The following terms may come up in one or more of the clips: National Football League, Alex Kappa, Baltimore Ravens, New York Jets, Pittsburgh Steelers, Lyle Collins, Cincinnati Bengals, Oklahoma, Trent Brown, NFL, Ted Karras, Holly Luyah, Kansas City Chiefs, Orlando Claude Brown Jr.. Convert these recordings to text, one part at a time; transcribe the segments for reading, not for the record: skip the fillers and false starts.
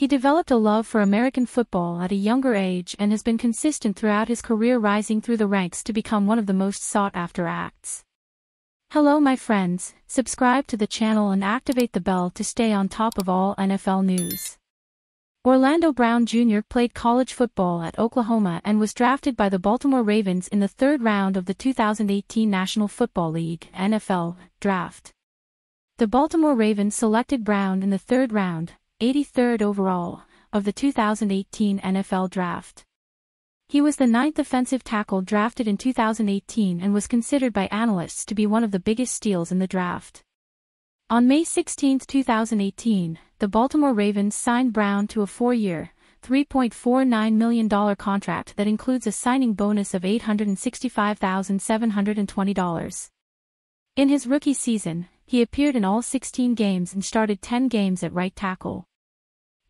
He developed a love for American football at a younger age and has been consistent throughout his career, rising through the ranks to become one of the most sought-after acts. Hello my friends, subscribe to the channel and activate the bell to stay on top of all NFL news. Orlando Brown Jr. played college football at Oklahoma and was drafted by the Baltimore Ravens in the third round of the 2018 National Football League (NFL) draft. The Baltimore Ravens selected Brown in the third round, 83rd overall, of the 2018 NFL Draft. He was the ninth offensive tackle drafted in 2018 and was considered by analysts to be one of the biggest steals in the draft. On May 16, 2018, the Baltimore Ravens signed Brown to a four-year, $3.49 million contract that includes a signing bonus of $865,720. In his rookie season, he appeared in all 16 games and started 10 games at right tackle.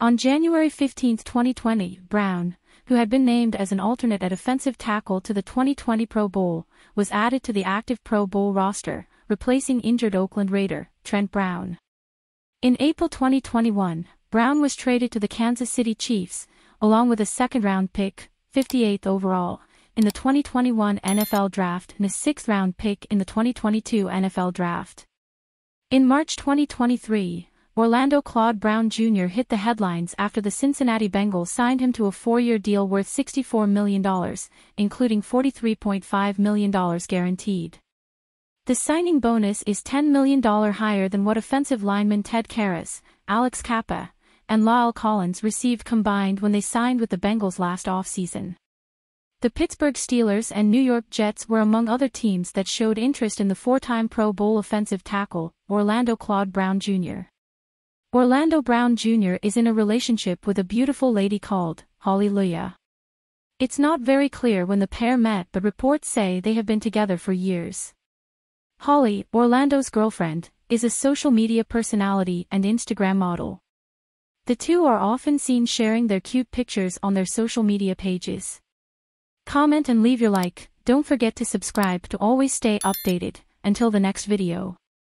On January 15, 2020, Brown, who had been named as an alternate at offensive tackle to the 2020 Pro Bowl, was added to the active Pro Bowl roster, replacing injured Oakland Raider Trent Brown. In April 2021, Brown was traded to the Kansas City Chiefs, along with a second-round pick, 58th overall, in the 2021 NFL Draft and a sixth-round pick in the 2022 NFL Draft. In March 2023, Orlando Claude Brown Jr. hit the headlines after the Cincinnati Bengals signed him to a four-year deal worth $64 million, including $43.5 million guaranteed. The signing bonus is $10 million higher than what offensive linemen Ted Karras, Alex Kappa, and Lyle Collins received combined when they signed with the Bengals last offseason. The Pittsburgh Steelers and New York Jets were among other teams that showed interest in the four-time Pro Bowl offensive tackle, Orlando Claude Brown Jr. Orlando Brown Jr. is in a relationship with a beautiful lady called Holly Luyah. It's not very clear when the pair met, but reports say they have been together for years. Holly, Orlando's girlfriend, is a social media personality and Instagram model. The two are often seen sharing their cute pictures on their social media pages. Comment and leave your like. Don't forget to subscribe to always stay updated. Until the next video.